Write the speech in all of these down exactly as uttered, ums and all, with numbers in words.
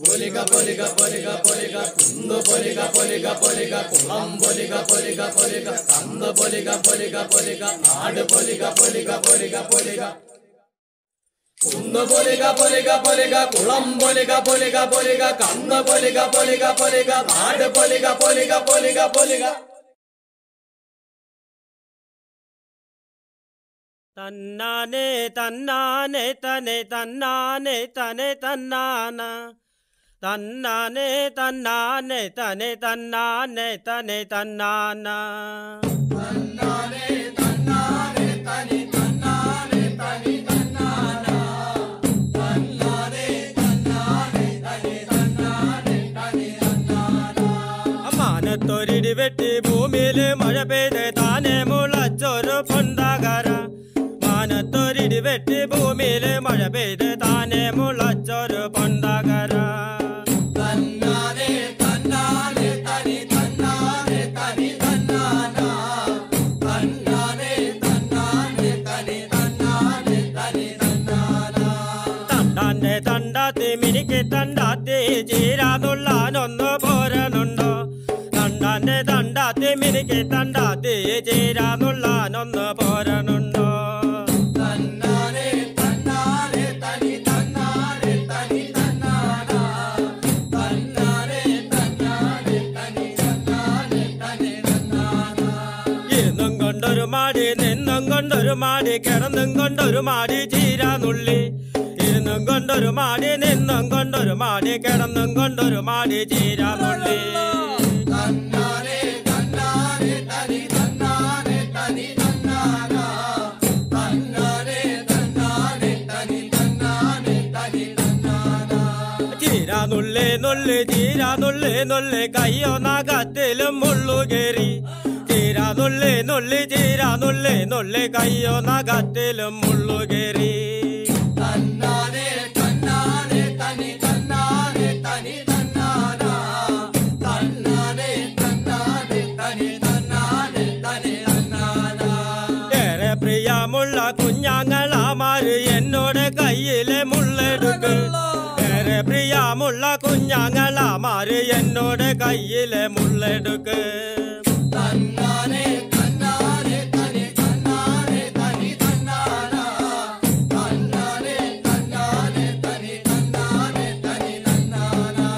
Polika, Polika, Polika, Polika, Kundu Polika, Polika, Polika, Kulam Polika, Polika, Polika, Kandu Polika, Polika, Polika, Naadu Polika, Polika, Polika, Polika. Kundu Polika, Polika, Polika, Kulam Polika, Polika, Polika, Kandu Polika, Polika, Polika, Naadu Polika, Polika, Polika, Polika. Tannane, tannane, tane, tannane, tane, tannana. Tannane, tannane, tane, tannane, tane, tannana. Tannane, tannane, tane, tannane, tane, tannana. Tannane, tannane, tane, tannane, tane, tannana. Amana toridi vetti bhoomile mala pede tane mulachchoru pondagara. Amana toridi vetti bhoomile mala pede tane mulachchoru pondagara. மினிக்கு தண்டாத்து ஜேரானுள்ளான் ஒன்று போரனுண்டோ. தன்னானே தன்னானே தனி தன்னானே தனி தன்னானா. தன்னானே தன்னானே தனி தன்னானே தனி தன்னானா. இருந்தும் கொண்டொரு மாடி நின்னும் கொண்டொரு மாடி கிடந்தும் கொண்டொரு மாடி ஜீரானுள்ளி. இருந்தும் கொண்டொரு மாடி நின்னும் கொண்டொரு மாடி கிடந்தும் கொண்டொரு மாடி ஜீரானுள்ளி. நுள்ளே நொல்லு ஜீரா நொல்லு நொல்லு கையோ நாகத்திலும் முள்ளுகேரி. ஜீரா நொல்லு நொல்லு ஜீரா நொல்லு நொல்லு கையோ நாகத்திலும் முள்ளுகேரி. தன்னானே தன்னானே தனி தன்னானே தனி தன்னானா. தன்னானே தன்னானே தனி தன்னானே தனி தன்னானா. ஏற பிரியாமுள்ள குஞ்ஞாங்களா மாறு என்னோட கையிலே முள்ளெடுக்கு. பிரியாமுள்ள குஞ்ஞாங்களா மாறு என்னோட கையில முள்ளெடுக்கு. தன்னானே தன்னானே தனி தன்னானே தனி தன்னானா. தன்னானே தன்னானே தனி தன்னானே தனி தன்னானா.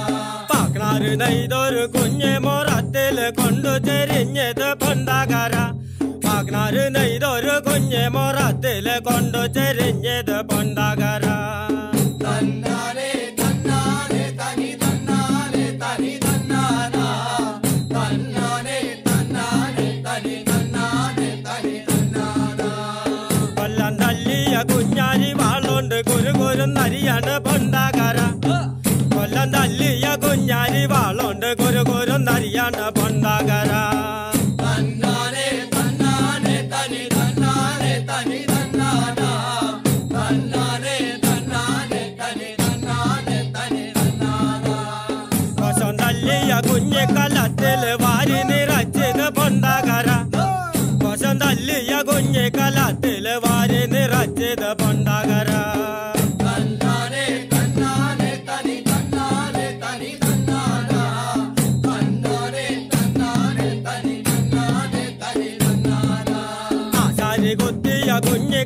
பாக்கிறாரு நைதொரு குஞ்சு மோரத்தில் கொண்டு செறிஞ்சது பொண்டாகாரா. பாக்கிறாரு நைதொரு குஞ்சு மோரத்தில் கொண்டு செறிஞ்சது பொண்டாகாரா. கொல்லம் தள்ளிய குஞ்ஞாரி வாழோண்டு குரு குரு நரியான பொண்டாகரா. தன்னானே தன்னானே தனி தன்னானே தனி தன்னானா. தன்னானே தன்னானே தனி தன்னானே தனி தன்னானா. கொசம் தள்ளிய குஞ்சு கலத்தில் வாரி நிறச்சது பொண்டாகரா. கொசம் தள்ளிய குஞ்சு கலத்தில் வாரி நிறச்சது பொண்டாகரா.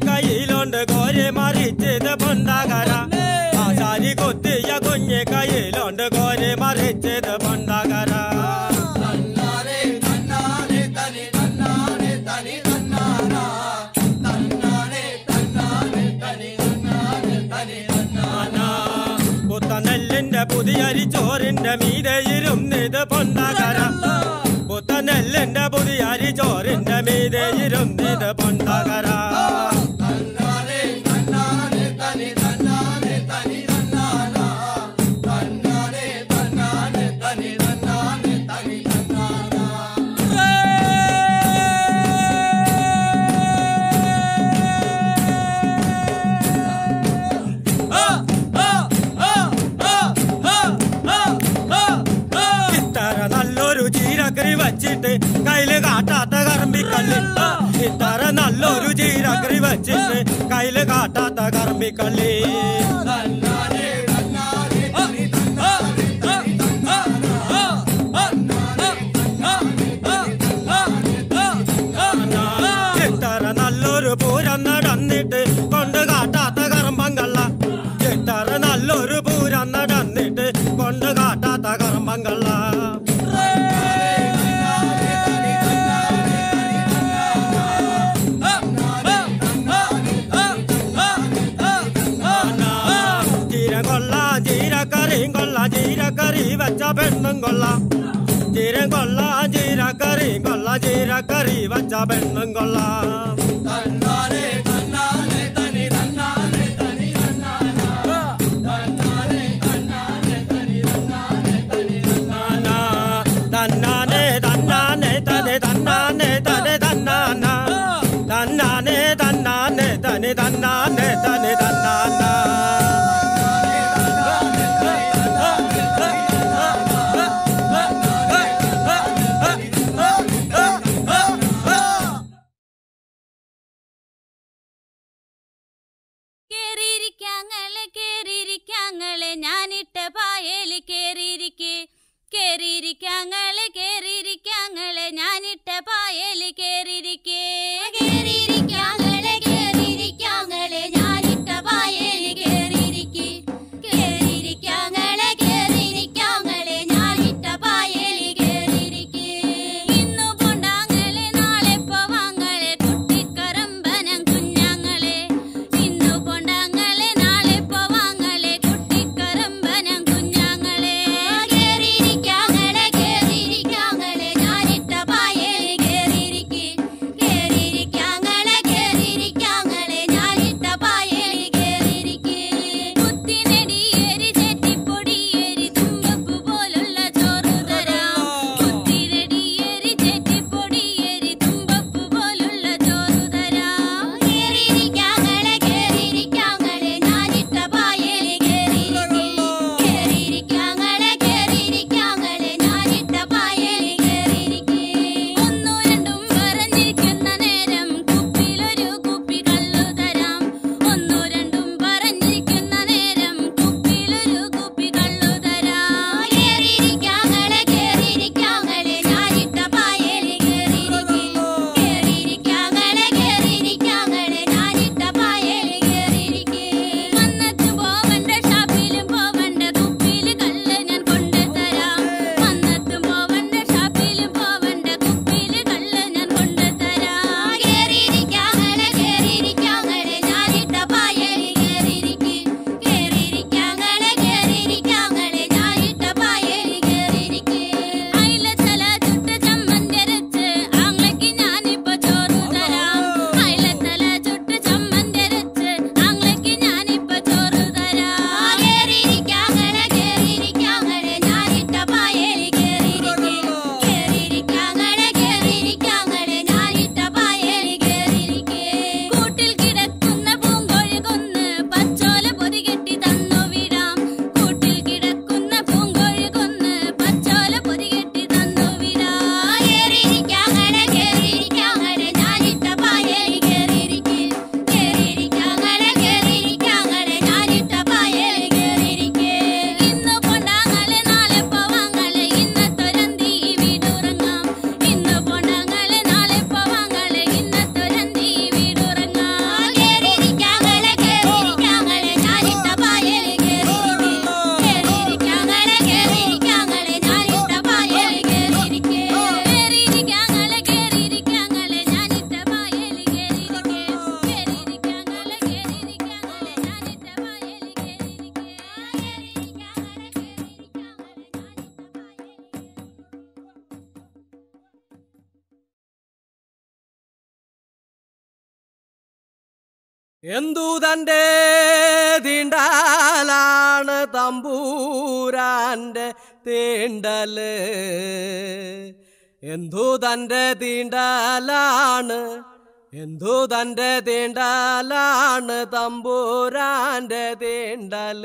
கையிலோண்டு கோரி மறிச்சது பொண்டாகரா. ஆசாரி கொத்திய குஞ்சு கையிலோண்டு கோரி மறிச்சது பொண்டாகரா. தன்னானே தன்னானே தனி தன்னானே தனி தன்னானா. தன்னானே தன்னானே தனி தன்னானே தனி தன்னானா. புத்த நெல்லிന്റെ புதியரி ചോറിന്റെ மீதே ഇരുന്നത് பொண்டாகரா. புத்த நெல்லிന്റെ புதியரி ചോറിന്റെ மீதே ഇരുന്നത് பொண்டாகரா. കയ്യില് കാട്ടാത്ത കറമ്പിക്കല്ല്. ഇത്തറ നല്ലൊരു ജീരകറി വച്ചിട്ട് കയ്യില് കാട്ടാത്ത കറമ്പിക്കല്ല്. ஜீரங்கொல்லா ஜீர கறிங்கொல்லா ஜீர கறி வச்ச பெண்ணுங்கொல்லா ஜீரங்கொல்லா ஜீர கறிங்கொல்லா ஜீர கறி வச்ச பெண்ணுங்கொல்லா എന്തുതൻ്റെ തീണ്ടാലാണ് തമ്പൂരാൻ്റെ തീണ്ടൽ എന്തുതൻ്റെ തീണ്ടാലാണ് എന്തുതൻ്റെ തീണ്ടാലാണ് തമ്പൂരാൻ്റെ തീണ്ടൽ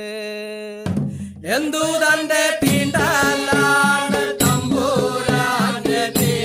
എന്തുതൻ്റെ തീണ്ടാലാണ് തമ്പൂരാൻ്റെ തീണ്ടൽ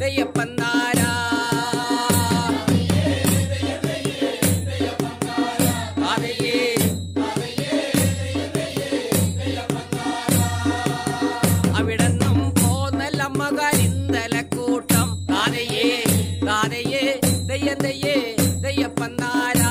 பெரியப்பந்தாரா அதையே அவிடன்னும் போதல்ல மகன் இந்தல கூட்டம் தாதையே தாதையே தெய்ய தெய்யே தெய்யப்பந்தாரா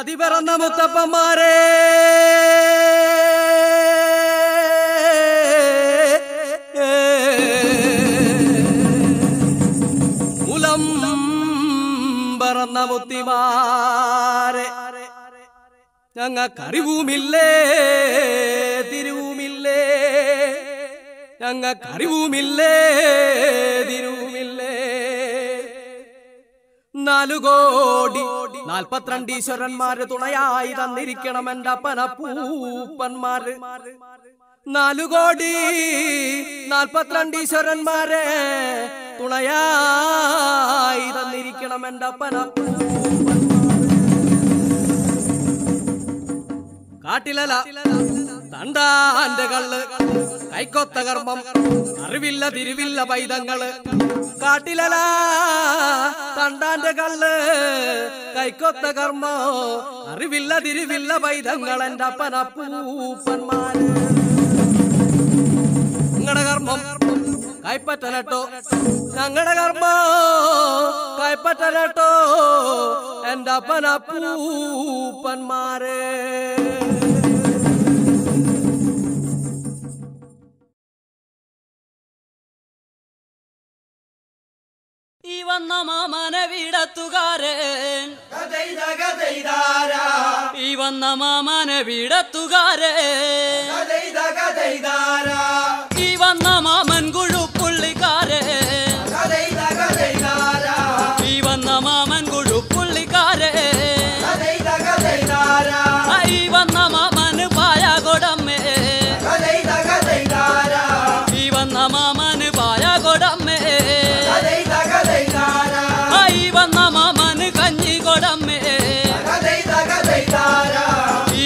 அதிபரந்த முத்தப்பமாரே உலம் பரந்த முத்திமாரே ഞങ്ങൾക്കറിവുമില്ലേ തിരുവുമില്ലേ ഞങ്ങൾക്കറിവുമില്ലേ തിരുവുമില്ലേ നാലുകോടി നാൽപ്പത്തിരണ്ട് ഈശ്വരന്മാര് തുണയായി തന്നിരിക്കണം എന്റെ അപ്പനപ്പൂപ്പന്മാര് നാലുകോടി നാൽപ്പത്തിരണ്ട് ഈശ്വരന്മാരെ തുണയായി തന്നിരിക്കണം എന്റെ അപ്പനപ്പൂ കാട്ടിലല തണ്ടാന്റെ കള്ള് കൈക്കൊത്ത കർമ്മം അറിവില്ല തിരുവില്ല പൈതങ്ങള് കാട്ടിലല തണ്ടാന്റെ കള്ള് കൈക്കൊത്ത കർമ്മോ അറിവില്ല തിരുവില്ല പൈതങ്ങൾ എന്റെ അപ്പനപ്പൂപ്പന്മാര് നിങ്ങളുടെ കർമ്മം കൈപ്പറ്റലട്ടോ ഞങ്ങളുടെ കർമ്മോ കൈപ്പറ്റലട്ടോ എന്റെ അപ്പനപ്പൂപ്പന്മാര് இவன் நம மனவிடத்துகாரன் இவன் நம மனவிடத்துகாரன் இவன் நம மன்குழு புள்ளிக்காரன் இவன் நம மன்குழு புள்ளிக்காரன் இவன் நம மனு பாயா கொடம்மே இவன் நம மனு பாயா கொடம்மே இவன் நம மனு கஞ்சி கொடம்மே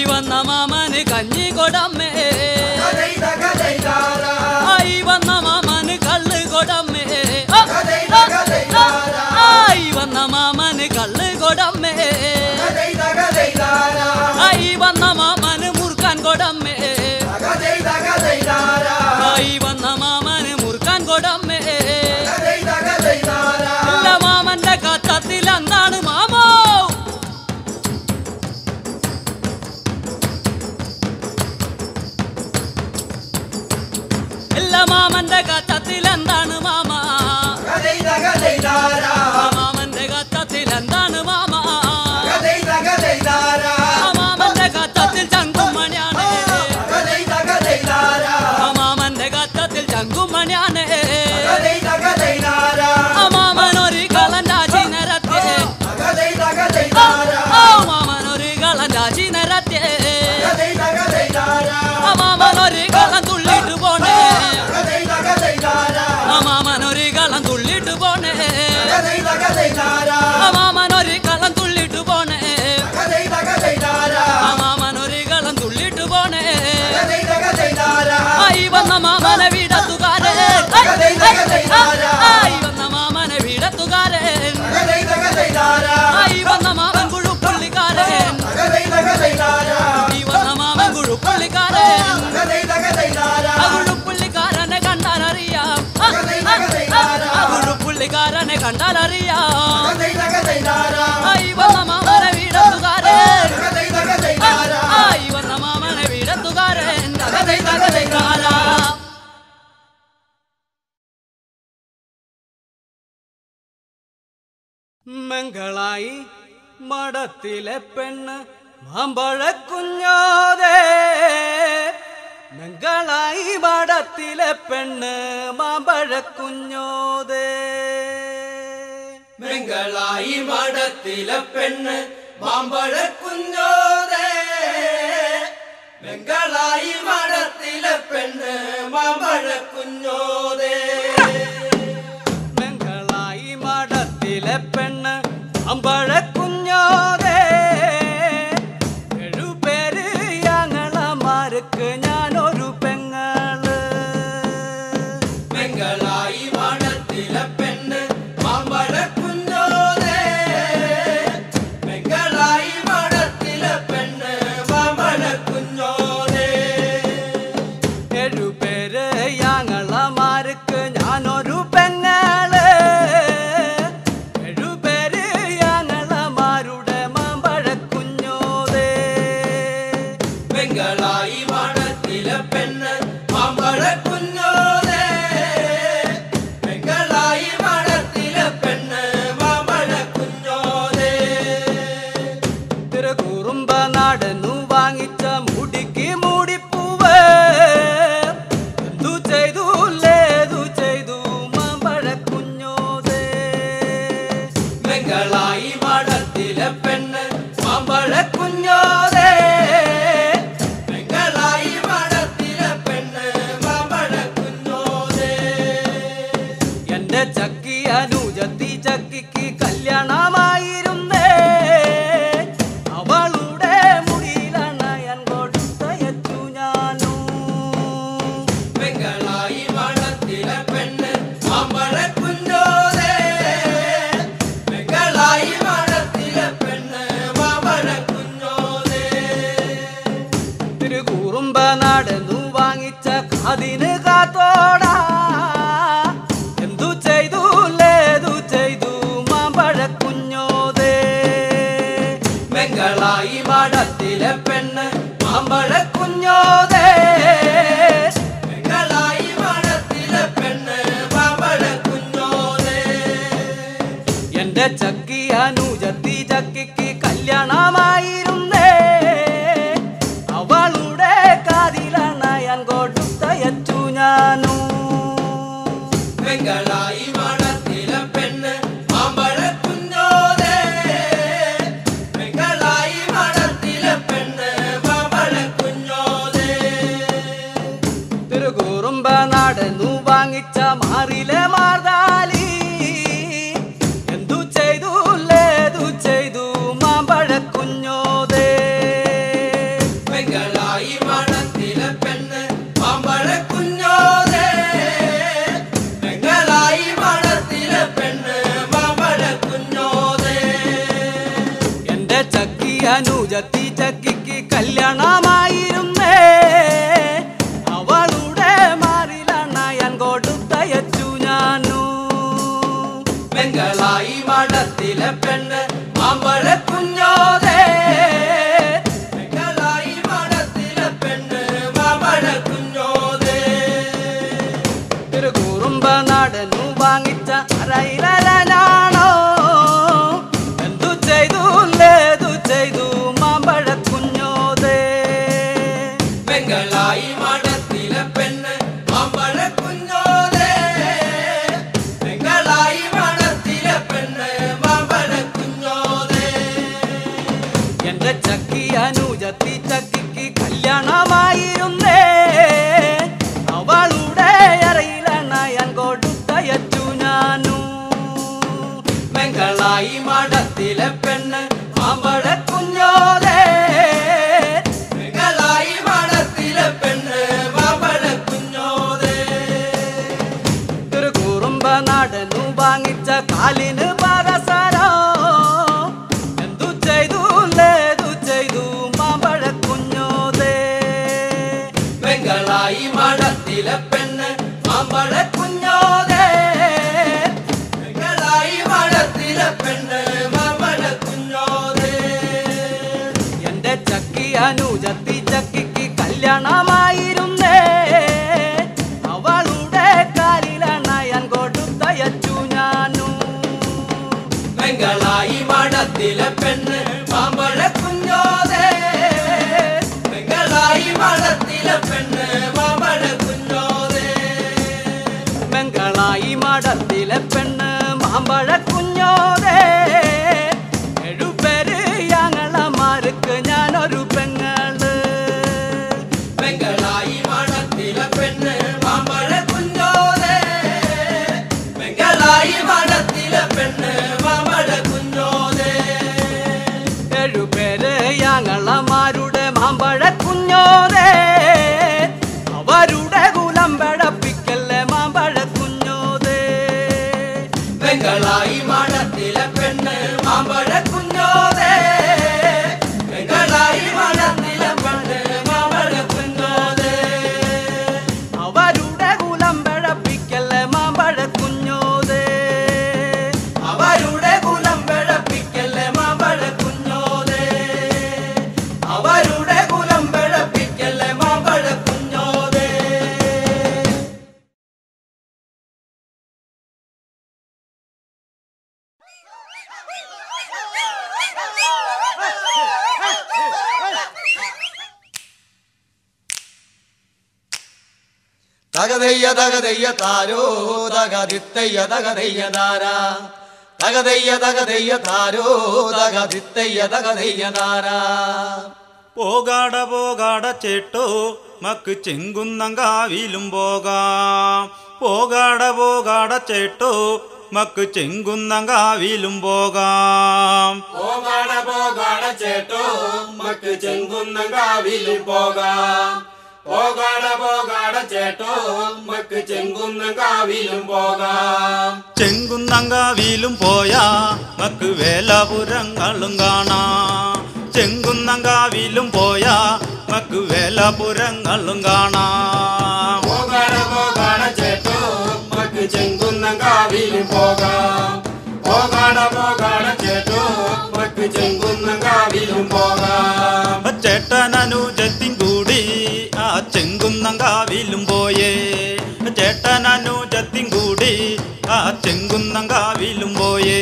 இவன் நம மனு கஞ்சி கொடம்மே இவன் நம மனு கல்லு கொடம்மே இவன் நம மனு கல்லு கொடம்மே இவன் நம மனு முருகன் கொடம்மே இவன் நம மனு முருகன் கொடம்மே மாமன் கத்தத்தில் அந்தானு மாமோ இல்ல மாமன் கத்தத்தில் அந்தானு மாமா மாமன் கத்தத்தில் அந்தானு மாமா மாமன் கத்தத்தில் தங்கும் மணியானே மாமன் கத்தத்தில் தங்கும் மணியானே துள்ளிட்டு போனே மாமனோரி காலம் துள்ளிட்டு போனே மாமனோரி காலம் துள்ளிட்டு போனே மாமனோரி காலம் துள்ளிட்டு போனே இவன் மாமன வீடத்துகாரே இவன் மாமன வீடத்துகாரே இவன் மாமன் குழு புள்ளிக்காரே இவன் மாமன் குழு புள்ளிக்காரே புள்ளிக்காரனை கண்டால் அறியா குழு புள்ளிக்காரனை கண்டால் அறியா இவன் மாமன வீடத்துகாரே இவன் மாமன வீடத்துகாரே தகதை தகதைக்காரா மங்களாய் மடத்திலே பெண்ணு மாம்பழ குஞ்சாதே மங்களாய் மடத்திலே பெண்ணு மாம்பழ குஞ்சோதே மங்களாய் மடத்திலே பெண்ணு மாம்பழ குஞ்சோதே மங்களாய் மடத்திலே பெண்ணு மாம்பழ குஞ்சோதே பெண்ணு அம்பழ குஞ்சோதே எழு பேரு ஞானமாருக்கு ஞானொரு பெங்களு பெங்களாய் மனத்தில பெண்ணு அம்பழ குஞ்சோதே பெங்களாய் மனத்தில பெண்ணு அம்பழ குஞ்சோதே எழு பேரு ஞானமாருக்கு ஞானொரு பெங்களு ചക്കി അനുജത്തി ചക്കിക്ക് കല്യാണമായിരുന്നേ. അവളുടെ കാതിലണയാൻ കൊടുത്തയച്ചു ഞാനു. പെങ്ങളായി മണത്തില പെണ്ണ് മാമ്പഴ കുഞ്ഞോദേ, പെങ്ങളായി മണത്തില പെണ്ണ് മാമ്പഴ കുഞ്ഞോദേ. തിരുകൂറുമ്പ നടന്നു വാങ്ങിച്ച മാറിലെ മാർദാലി അനുജത്തി ചക്കിക്ക് കല്യാണമായിരുന്നേ. അവളുടെ മാറിലണയാൻ കൊടുത്തയച്ചു ഞാനു. പെങ്ങളായി മണത്തിലെ പെണ്ണ് മാമ്പഴ കുഞ്ഞോദേ, പെങ്ങളായി മണത്തിലെ പെണ്ണ് മാമ്പഴ കുഞ്ഞോദേ. തിരുകൂറുമ്പ നടന്നു വാങ്ങിച്ച അരയിലനാണോ എന്തു ചെയ്തു ചക്കി അനുജത്തി ചക്കിക്ക് കല്യാണമായിരുന്നേ. അവളുടെ അരയിലണയാൻ കൊടുത്തയച്ചു ഞാനു. പെങ്ങളായി മഠത്തിലെ പെണ്ണ് മാമ്പഴ കുഞ്ഞോദേ, പെങ്ങളായി മഠത്തിലെ പെണ്ണ് മാമ്പഴ കുഞ്ഞോദേ. തിരുകൂറുമ്പ നടന്നു വാങ്ങിച്ച കാലിന് പാദസരോ എന്തു ചെയ്തു മഠത്തിലെ പെണ്ണ് മാമ്പഴ കുഞ്ഞോദേ, പെങ്ങളായി മഠത്തിലെ പെണ്ണ് മാമ്പഴ കുഞ്ഞോദേ. എന്റെ ചക്കി അനുജത്തി ചക്കിക്ക് കല്യാണമായിരുന്നേ. അവളുടെ കാലിലണയാൻ കൊടുത്തയച്ചു ഞാനു. പെങ്ങളായി മഠത്തിലെ പെണ്ണ് മാമ്പഴ കുഞ്ഞോദേ, പെങ്ങളായി മഠത്തിലെ പെണ്ണ് മാമ്പഴ കുഞ്ഞോദേ. പെങ്ങളായി മഠത്തിലെ പെണ്ണ് മാമ്പഴ കുഞ്ഞോദേ. എഴുപേര് ഞങ്ങളമാർക്ക് ഞാനൊരു പെങ്ങള്. പെങ്ങളായി മഠത്തിലെ പെണ്ണ് മാമ്പഴ കുഞ്ഞോദേ, പെങ്ങളായി മഠത്തിലെ പെണ്ണ് മാമ്പഴ കുഞ്ഞോദേ. എഴുപേര് ഞങ്ങളമാരുടെ മാമ്പഴ കുഞ്ഞോദേ. അവരുടെ കുലമ്പടപ്പിക്കല്ലേ മാമ്പഴ കുഞ്ഞോദേ. പെങ്ങളായി മണത്തിലെ പെണ്ണ് മാമ്പഴ കുഞ്ഞോദേ, പെങ്ങളായി മണത്തിലെ പെണ്ണ് മാമ്പഴ കുഞ്ഞോദേ. അവരുടെ കുലമ്പടപ്പിക്കല്ലേ മാമ്പഴ കുഞ്ഞോദേ, അവരുടെ കുലമ്പടപ്പിക്കല്ലേ മാമ്പഴ കുഞ്ഞോദേ. അവരുടെ தகதைய தகதைய தாரோ தகதித்தைய தகதைய தாரா, தகதைய தகதைய தாரோ தகதித்தைய தகதைய தாரா. പോകാട പോകാട ചേട്ടോ മക്ക് ചെങ്കുന്നങ്കാവിലും പോകാം. പോകാട പോകാട ചേട്ടോ മക്ക് ചെങ്കുന്നങ്കാവിലും പോകാം. പോകാട പോകാട ചേട്ടോ മക്ക് ചെങ്കുന്നങ്കാവിലും പോകാം. പോകാട പോകാട ചേട്ടോ മക്ക് ചെങ്കുന്നങ്കാവിലും പോകാം. ചെങ്കുന്നങ്കാവിലും പോയാ മക്ക് വേലപുരങ്ങളും കാണാം. ചെങ്കുന്നങ്കാവിലും പോയാ മക്ക് വേലപുരങ്ങളും കാണാം. പോകാട പോകാട ചേട്ടോ മക്ക് ചെങ്കുന്നങ്കാവിലും പോകാം. പോകാട പോകാട ചേട്ടോ മക്ക് ചെങ്കുന്നങ്കാവിലും പോകാം. ചേട്ടനനുജത്തിൻ കൂടി ആ ചെങ്കുന്നങ്കാവിലും പോയേ. ചേട്ടനനുജത്തിൻ കൂടി ആ ചെങ്കുന്നങ്കാവിലും പോയേ.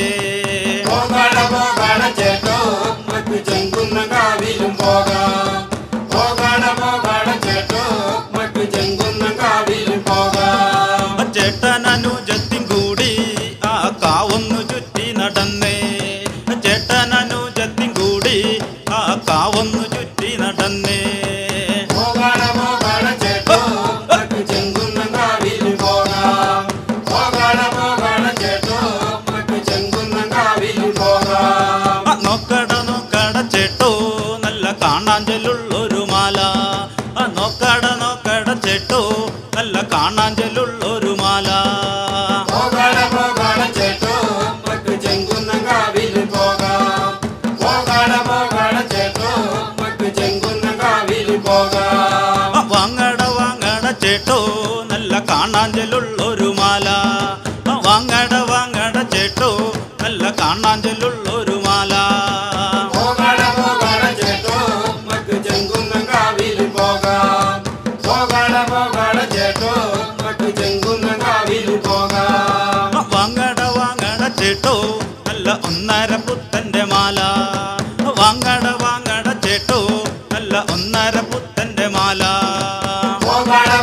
ചേട്ടോ നല്ല കാണാഞ്ചലുള്ളൊരു മാല. വാങ്ങട വാങ്ങട ചേട്ടോ നല്ല കാണാഞ്ചലുള്ളൊരു മാല. വാങ്ങട വാങ്ങട ചേട്ടോ നല്ല ഒന്നര പുത്തൻ്റെ മാല. വാങ്ങട വാങ്ങട ചേട്ടോ നല്ല ഒന്നര പുത്തൻ്റെ മാല. ഒന്നര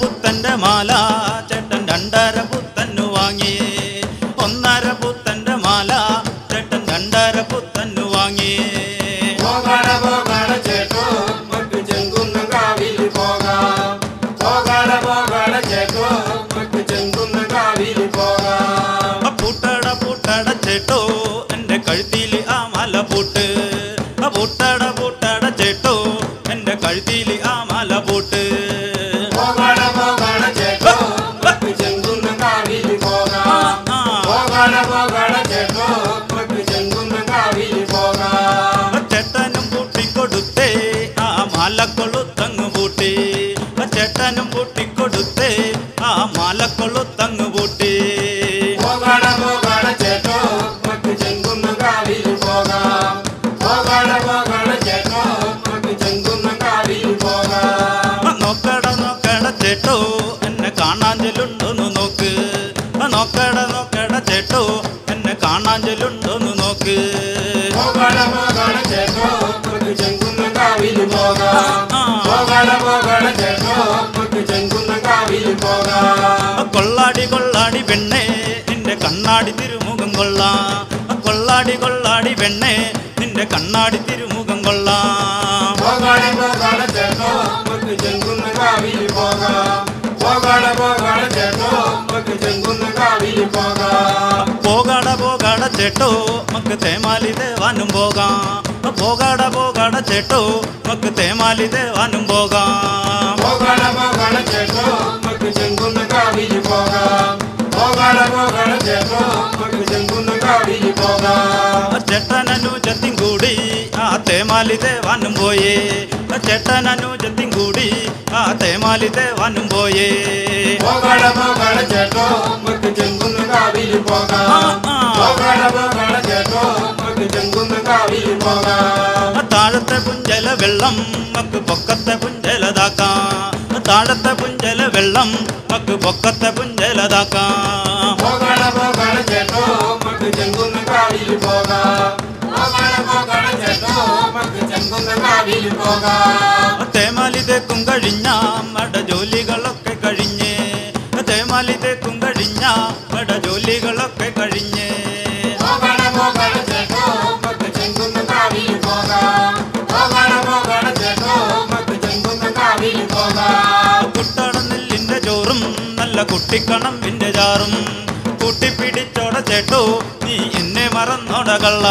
പുത്തൻ്റെ മാല ചേട്ടൻ രണ്ടര പുത്തന്നു വാങ്ങി. ഒന്നര പുത്തൻ്റെ മാല ചേട്ടൻ രണ്ടര പുത്തന്നു വാങ്ങി. ചേട്ടോ എന്റെ കഴുത്തില് ആ മാല പൂട്ട്. പൂട്ടട പൂട്ടട ചേട്ടോ എന്റെ കഴുത്തില് ആ മാല പൂട്ട്. ചേട്ടനും പൂട്ടിക്കൊടുത്തേ ആ മാലക്കൊളുത്തങ്ങ് പൂട്ടി. ചേട്ടനും പൂട്ടിക്കൊടുത്തേ ആ മാലക്കൊളുത്തങ്ങ് പൂട്ടി. ചേട്ടോ എന്നെ കാണാഞ്ചലുണ്ടോന്ന് നോക്ക്. നോക്കട നോക്കട ചേട്ടോ എന്നെ കാണാഞ്ചലുണ്ടോന്ന് നോക്ക്. കൊള്ളാടി കൊള്ളാടി പെണ്ണേ നിന്റെ കണ്ണാടി തിരുമുഖം കൊള്ളാം. കൊള്ളാടി കൊള്ളാടി പെണ്ണേ നിന്റെ കണ്ണാടി തിരുമുഖം കൊള്ളാം. പോകാട പോകാട ചേട്ടോ മക്ക് തേമാലി ദേവാനും പോകാം. പോകാട പോകാട ചേട്ടോ മക്ക് തേമാലി ദേവാനും പോകാം. ചേട്ടനു ജത്തിൻ കൂടി ആ തേമാലി ദേവാനും പോയേ. ചേട്ടനു ജത്തിൻ കൂടി ആ തേമാലി ദേവാനും പോയേ. താഴത്തെ പുഞ്ചല വെള്ളം മക്ക് പൊക്കത്തെ പുഞ്ചലതാക്കാം. താഴത്തെ പുഞ്ചല വെള്ളം മക്ക് പൊക്കത്തെ പുഞ്ചലതാക്കാം. തേമാലി തേക്കും കഴിഞ്ഞ മട ജോലികളൊക്കെ കഴിഞ്ഞ്. തേമാലി തേക്കും കഴിഞ്ഞ മട ജോലികളൊക്കെ കഴിഞ്ഞ്. കുട്ടട നെല്ലിന്റെ ചോറും നല്ല കുട്ടിക്കണം പിന്നെ ചാറും. കൂട്ടിപ്പിടിച്ചോട ചേട്ടോ നീ എന്നെ മറന്നോട കള്ള.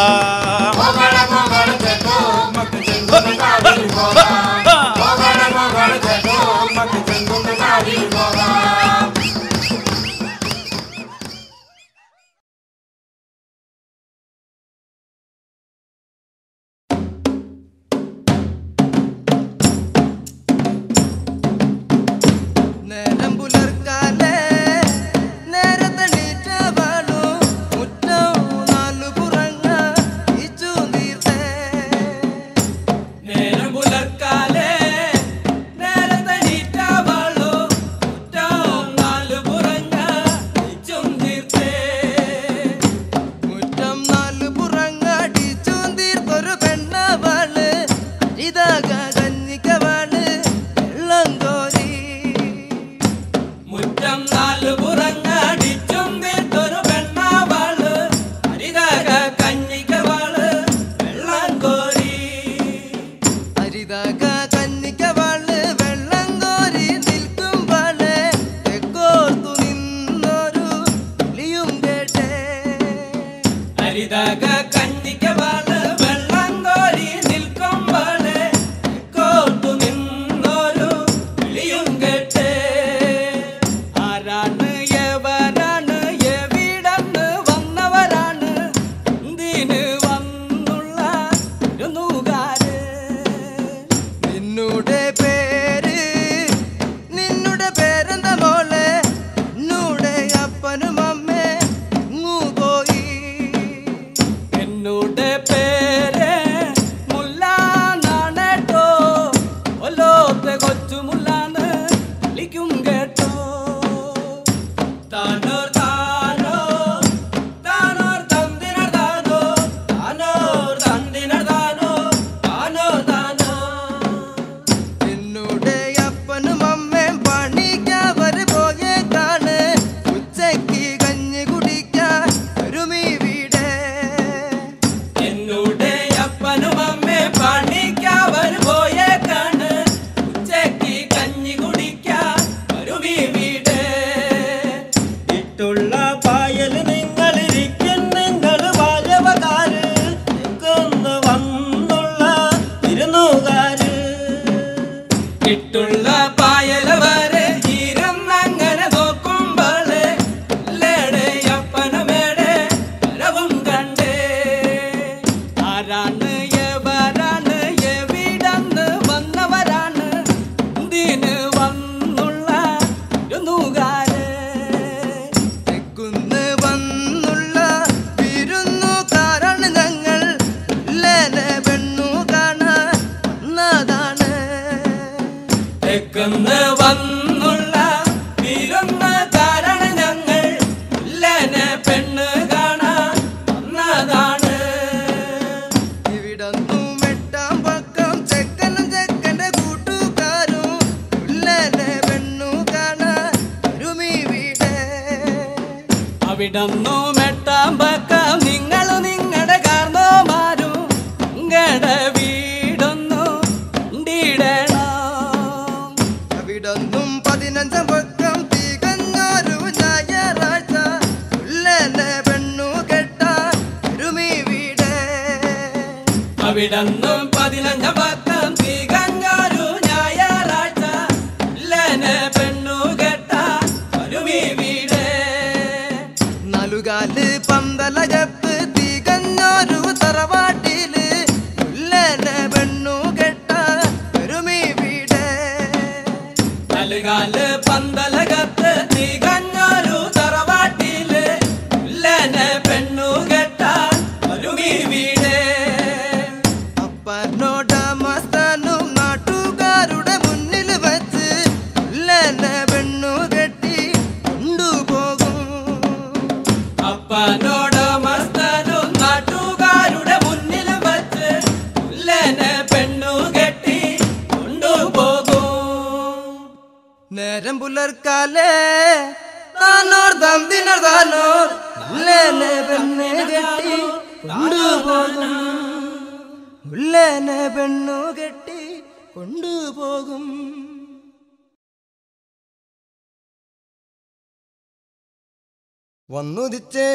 വന്നുദിച്ചേ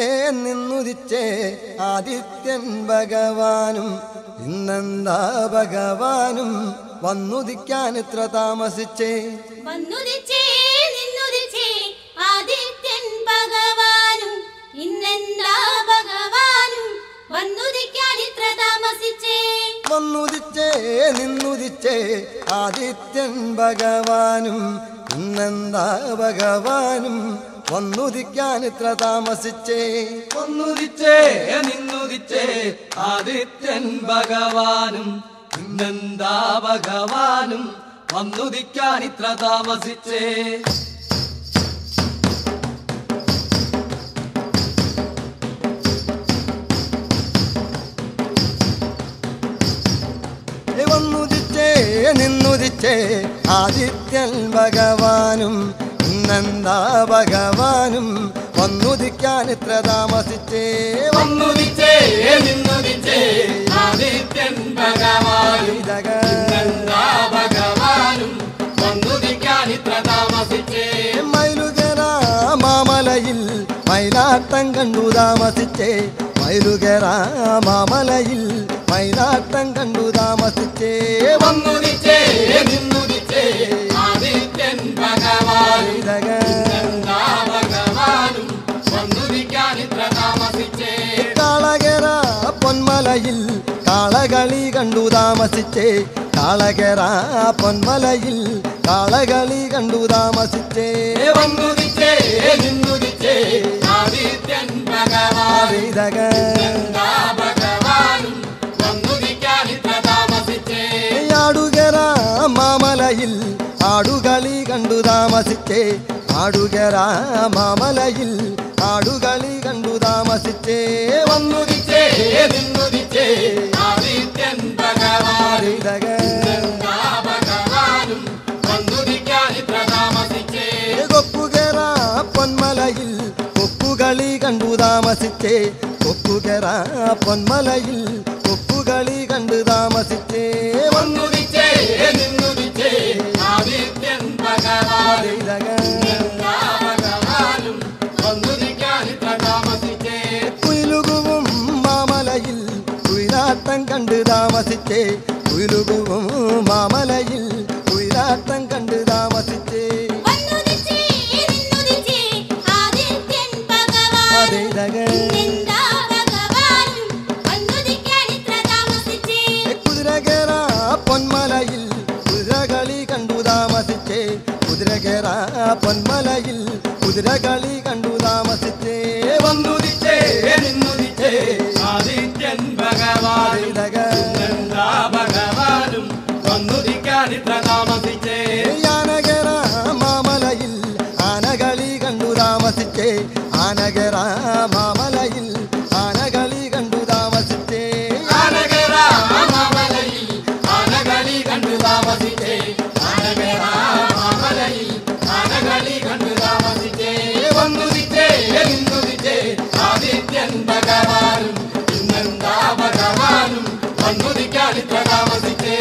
നിന്നുദിച്ചേ ആദിത്യൻ ഭഗവാനും ഇന്നെന്താ ഭഗവാനും വന്നുദിക്കാൻ ഇത്ര താമസിച്ചേ. വന്നുദിച്ചേ നിന്നുദിച്ചേ ആദിത്യൻ ഭഗവാനും ഇന്നെന്താ ഭഗവാനും വന്നുദിക്കാൻ ഇത്ര താമസിച്ചേ. വന്നുദിച്ചേ നിന്നുദിച്ചേ ആദിത്യൻ ഭഗവാനും ഇന്നെന്താ ഭഗവാനും വന്നുദിക്കാൻ ഇത്ര താമസിച്ചേ. വന്നുദിച്ചേ നിന്നുദിച്ചേ ആദിത്യൻ ഭഗവാനും ഇന്നെന്താ ഭഗവാനും വന്നുദിക്കാൻ ഇത്ര താമസിച്ചേ. വന്നുദിച്ചേ നിന്നുദിച്ചേ ആദിത്യൻ ഭഗവാനും ഇന്നെന്താ ഭഗവാനും വന്നുദിക്കാൻ ഇത്ര താമസിച്ചേ. വന്നുദിച്ചേ നിന്നുദിച്ചേ ആദിത്യൻ ഭഗവാനും ഇന്നെന്താ ഭഗവാനും വന്നുദിക്കാൻ ഇത്ര താമസിച്ചേ. മയിലുകരാമലയിൽ മൈനാട്ടം കണ്ടു താമസിച്ചേ. മയിലുകരാമലയിൽ മൈനാട്ടം കണ്ടു താമസിച്ചേ. വന്നുദിച്ചേ നിന്നുദിച്ചേ ആദിത്യൻ ഭഗവാനും ഇന്നെന്താ ഭഗവാനും വന്നുദിക്കാൻ ഇത്ര താമസിച്ചേ. കാളകര പൊന്മലയിൽ കാളകളി കണ്ടു താമസിച്ചേ. കാളകര പൊന്മലയിൽ കാളകളി കണ്ടു താമസിച്ചേ. വന്നുദിച്ചേ നിന്നുദിച്ചേ ആദിത്യൻ ഭഗവാനും ഇന്നെന്താ ഭഗവാനും വന്നുദിക്കാൻ ഇത്ര താമസിച്ചേ. ആടുകര മാമലയിൽ ആടുകളി കണ്ടു താമസിച്ചേ. ആടുകരാമലയിൽ ആടുകളി കണ്ടു താമസിച്ചേ. വന്നുദിച്ചേ നിന്നുദിച്ചേ ആദിത്യൻ ഭഗവാനും ഇന്നെന്താ ഭഗവാനും വന്നുദിക്കാൻ ഇത്ര താമസിച്ചേ. കൊപ്പുകര പൊന്മലയിൽ കൊപ്പുകളി കണ്ടു താമസിച്ചേ. കൊപ്പുകര പൊന്മലയിൽ കൊപ്പുകളി കണ്ടു താമസിച്ചേ. വന്നുദിച്ചേ നിന്നുദിച്ചേ ആദിത്യൻ ഭഗവാനും ഇന്നെന്താ ഭഗവാനും വന്നുദിക്കാൻ ഇത്ര താമസിച്ചേ. കുയിലുകുവും മാമലയിൽ കുയിലാട്ടം കണ്ടു താമസിച്ചേ. കുയിലുകുവും മാമലയിൽ കുയിലാട്ടം കണ്ടു കുതിര കയറാ പൊന്മലയിൽ കുതിര കളി കണ്ടു താമസിച്ചേ വന്നുദിച്ചേ നിന്നുദിച്ചേ ആദിത്യൻ ഭഗവാനും വന്നുദിക്കാൻ ഇത്ര താമസിച്ചേ ആനകരാ മാമലയിൽ ആനകളി കണ്ടു താമസിച്ചേ ആനകരാ മാമലയിൽ ആനകളി കണ്ടു താമസിച്ചേ ആനകരാ മാമലയിൽ ആനകളി കണ്ടു താമസിച്ചേ ആനകരാ മാമലയിൽ ആനകളി കണ്ടു താമസിച്ചേ വന്നുദിച്ചേ നിന്നുദിച്ചേ ആദിത്യൻ ഭഗവാനും ഇന്നെന്താ ഭഗവാനും വന്നുദിക്കാൻ ഇത്ര താമസിച്ചേ.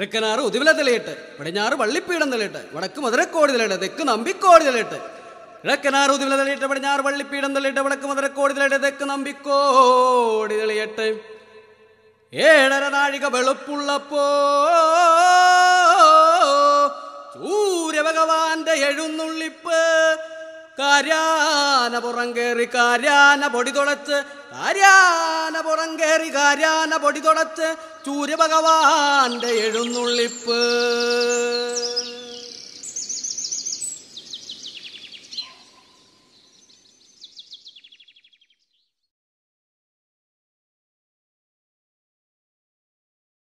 കിഴക്കനാറ് ഉദിവിലതലയിട്ട്, പടിഞ്ഞാറ് വള്ളിപ്പീടന്തലിട്ട്, വടക്ക് മധുരക്കോടി തലയിട്ട്, തെക്ക് നമ്പിക്കോടി തലയിട്ട്. കിഴക്കനാറ് ഉദിവിലതലയിട്ട്, പടിഞ്ഞാറ് വള്ളിപ്പീടന്തലിട്ട്, വടക്ക് മധുരക്കോടി തലയിട്ട്, തെക്ക് നമ്പിക്കോടി തലയിട്ട്. ഏഴര നാഴിക വെളുപ്പുള്ളപ്പോ സൂര്യഭഗവാന്റെ എഴുന്നള്ളിപ്പ് കാര്യാന പുറം കയറി കാര്യാന പൊടി തുടച്ച് കാര്യാന പുറം കയറി കാര്യാന പൊടി തുടച്ച് സൂര്യഭഗവാന്റെ എഴുന്നള്ളിപ്പ്.